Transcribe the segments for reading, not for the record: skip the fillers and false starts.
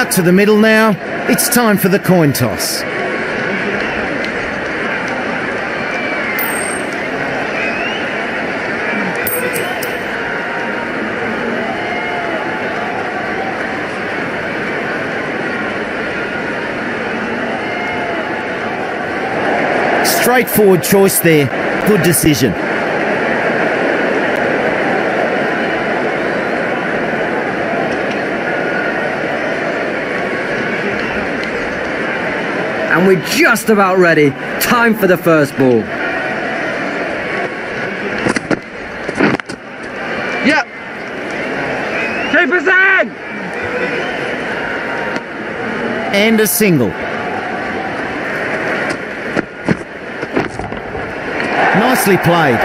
Out to the middle now. It's time for the coin toss. Straightforward choice there. Good decision. And we're just about ready. Time for the first ball. Yep. Keep us in! And a single. Nicely played.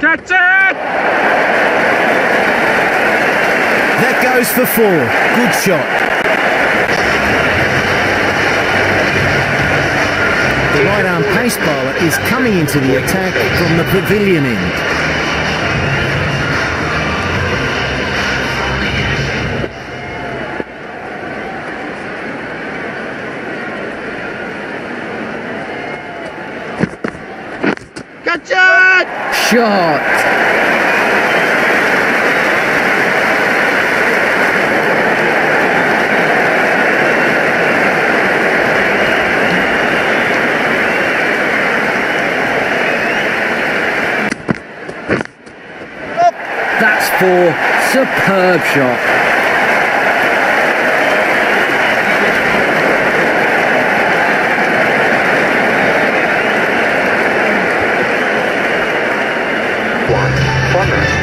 Catch it! That goes for 4. Good shot. The right-arm pace bowler is coming into the attack from the pavilion end. Gotcha! Shot! Superb shot.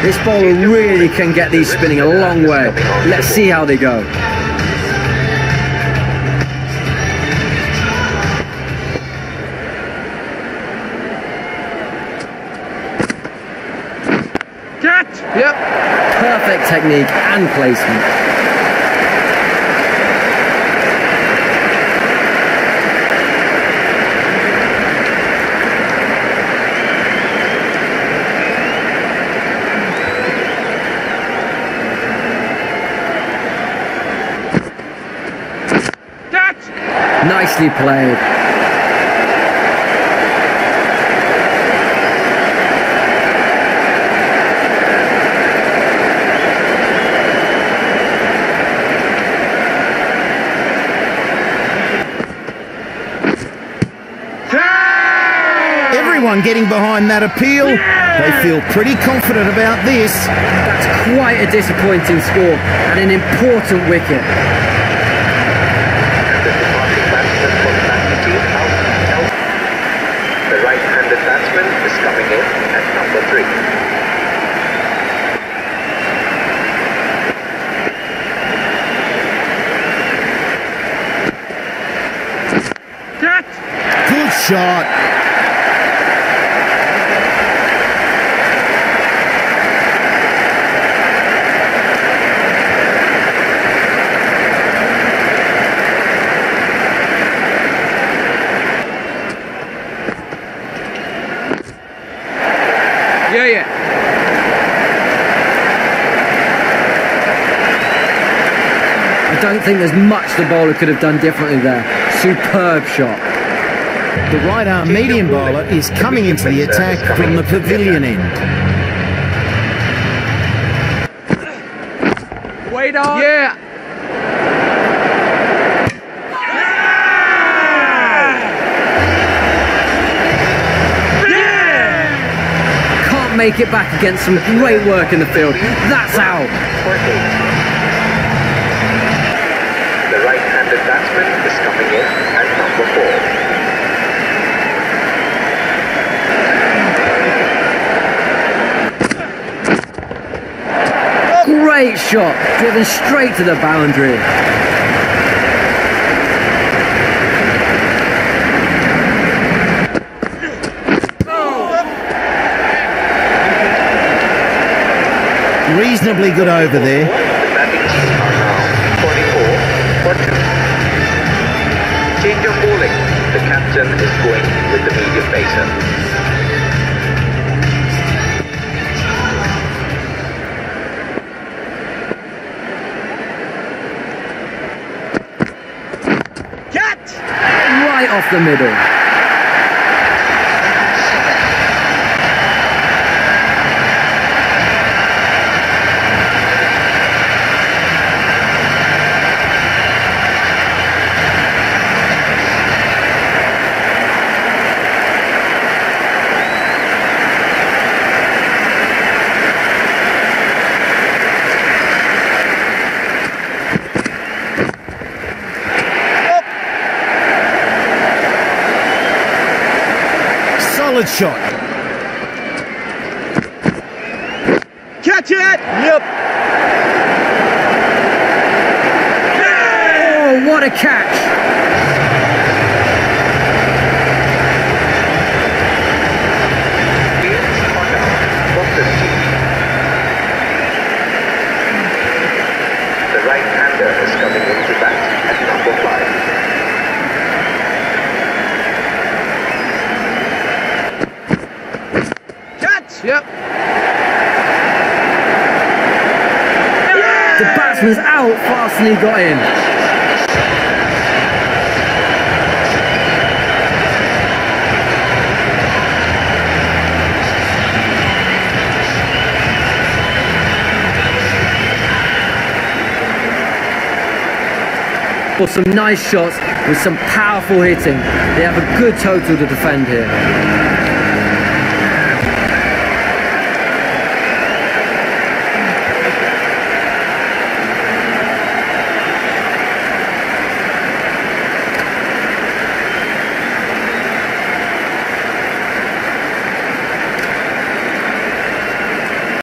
This bowler really can get these spinning a long way. Let's see how they go. Catch! Yep. Perfect technique and placement. Catch! Nicely played. Getting behind that appeal, they feel pretty confident about this. That's quite a disappointing score and an important wicket. The right-handed batsman is coming in at number 3. Good shot. I don't think there's much the bowler could have done differently there. Superb shot. The right-arm medium bowler is coming into the attack from the pavilion end. Wait on! Yeah! Yeah! Yeah! Can't make it back against some great work in the field. That's out. The batsman is coming in at number 4. Great shot, driven straight to the boundary. Oh. reasonably good over there. Change of bowling. The captain is going with the medium pacer. Cut! Right off the middle. Shot. Catch it! Yep. Oh, what a catch! Yep. Yeah! The batsman's out faster than he got in. For some nice shots with some powerful hitting. They have a good total to defend here.